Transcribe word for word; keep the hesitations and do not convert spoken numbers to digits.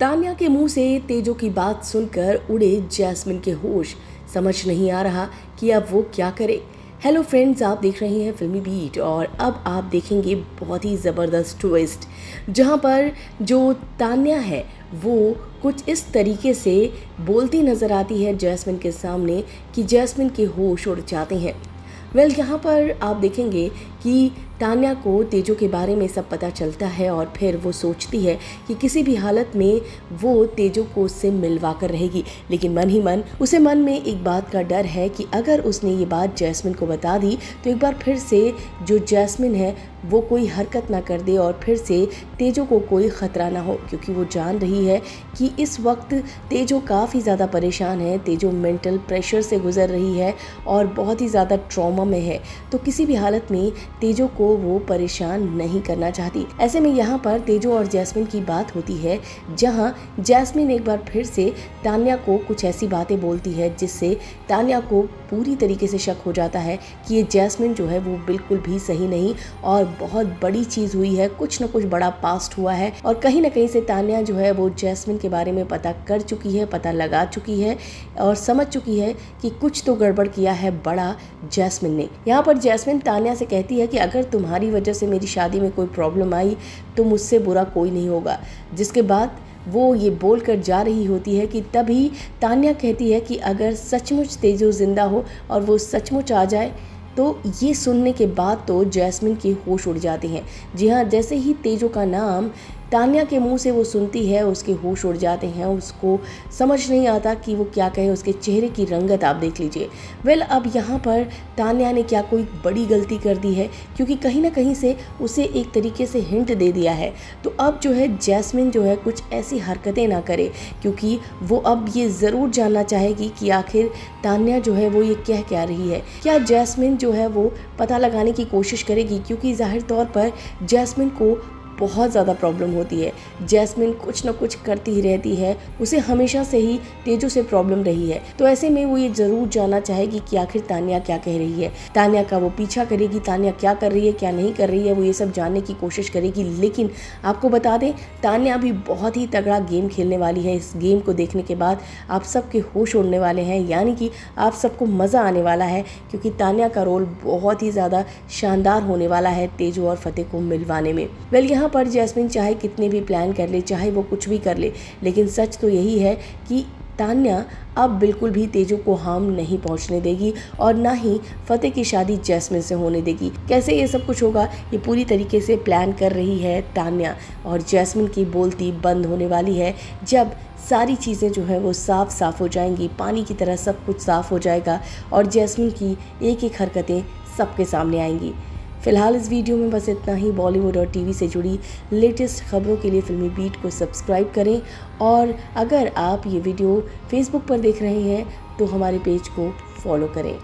तान्या के मुंह से तेजो की बात सुनकर उड़े जैस्मिन के होश। समझ नहीं आ रहा कि अब वो क्या करे। हेलो फ्रेंड्स, आप देख रहे हैं फिल्मी बीट और अब आप देखेंगे बहुत ही ज़बरदस्त ट्विस्ट, जहां पर जो तान्या है वो कुछ इस तरीके से बोलती नज़र आती है जैस्मिन के सामने कि जैस्मिन के होश उड़ जाते हैं। वेल well, यहाँ पर आप देखेंगे कि तान्या को तेजो के बारे में सब पता चलता है और फिर वो सोचती है कि किसी भी हालत में वो तेजो को उससे मिलवा कर रहेगी, लेकिन मन ही मन उसे मन में एक बात का डर है कि अगर उसने ये बात जैस्मिन को बता दी तो एक बार फिर से जो जैस्मिन है वो कोई हरकत ना कर दे और फिर से तेजो को कोई ख़तरा ना हो, क्योंकि वो जान रही है कि इस वक्त तेजो काफ़ी ज़्यादा परेशान है। तेजो मेंटल प्रेशर से गुज़र रही है और बहुत ही ज़्यादा ट्रॉमा में है, तो किसी भी हालत में तेजो को वो परेशान नहीं करना चाहती। ऐसे में यहाँ पर तेजो और जैस्मिन की बात होती है, जहाँ जैस्मिन एक बार फिर से तान्या को कुछ ऐसी बातें बोलती है जिससे तान्या को पूरी तरीके से शक हो जाता है कि ये जैस्मिन जो है वो बिल्कुल भी सही नहीं और बहुत बड़ी चीज़ हुई है, कुछ ना कुछ बड़ा पास्ट हुआ है और कहीं ना कहीं से तान्या जो है वो जैस्मिन के बारे में पता कर चुकी है, पता लगा चुकी है और समझ चुकी है कि कुछ तो गड़बड़ किया है बड़ा जैस्मिन ने। यहाँ पर जैस्मिन तान्या से कहती है कि अगर तुम्हारी वजह से मेरी शादी में कोई प्रॉब्लम आई तो मुझसे बुरा कोई नहीं होगा, जिसके बाद वो ये बोल कर जा रही होती है कि तभी तान्या कहती है कि अगर सचमुच तेजो जिंदा हो और वो सचमुच आ जाए। तो ये सुनने के बाद तो जैस्मिन के होश उड़ जाते हैं। जी हाँ, जैसे ही तेजो का नाम तान्या के मुंह से वो सुनती है उसके होश उड़ जाते हैं। उसको समझ नहीं आता कि वो क्या कहे, उसके चेहरे की रंगत आप देख लीजिए। वेल अब यहाँ पर तान्या ने क्या कोई बड़ी गलती कर दी है, क्योंकि कहीं ना कहीं से उसे एक तरीके से हिंट दे दिया है। तो अब जो है जैस्मिन जो है कुछ ऐसी हरकतें ना करे, क्योंकि वो अब ये ज़रूर जानना चाहेगी कि आखिर तान्या जो है वो ये कह क्या रही है। क्या जैस्मिन जो है वो पता लगाने की कोशिश करेगी, क्योंकि जाहिर तौर पर जैस्मिन को बहुत ज़्यादा प्रॉब्लम होती है। जैस्मिन कुछ ना कुछ करती ही रहती है, उसे हमेशा से ही तेजो से प्रॉब्लम रही है। तो ऐसे में वो ये ज़रूर जानना चाहेगी कि आखिर तान्या क्या कह रही है। तान्या का वो पीछा करेगी, तान्या क्या कर रही है क्या नहीं कर रही है, वो ये सब जानने की कोशिश करेगी। लेकिन आपको बता दें, तान्या भी बहुत ही तगड़ा गेम खेलने वाली है। इस गेम को देखने के बाद आप सबके होश उड़ने वाले हैं, यानी कि आप सबको मज़ा आने वाला है, क्योंकि तान्या का रोल बहुत ही ज़्यादा शानदार होने वाला है तेजो और फतेह को मिलवाने में। वेल यहाँ पर जैस्मिन चाहे कितने भी प्लान कर ले, चाहे वो कुछ भी कर ले, लेकिन सच तो यही है कि तान्या अब बिल्कुल भी तेजो को हार्म नहीं पहुंचने देगी और ना ही फतेह की शादी जैस्मिन से होने देगी। कैसे ये सब कुछ होगा, ये पूरी तरीके से प्लान कर रही है तान्या, और जैस्मिन की बोलती बंद होने वाली है जब सारी चीज़ें जो है वो साफ साफ हो जाएंगी, पानी की तरह सब कुछ साफ हो जाएगा और जैस्मिन की एक एक हरकतें सबके सामने आएंगी। फिलहाल इस वीडियो में बस इतना ही। बॉलीवुड और टीवी से जुड़ी लेटेस्ट खबरों के लिए फिल्मी बीट को सब्सक्राइब करें और अगर आप ये वीडियो फेसबुक पर देख रहे हैं तो हमारे पेज को फॉलो करें।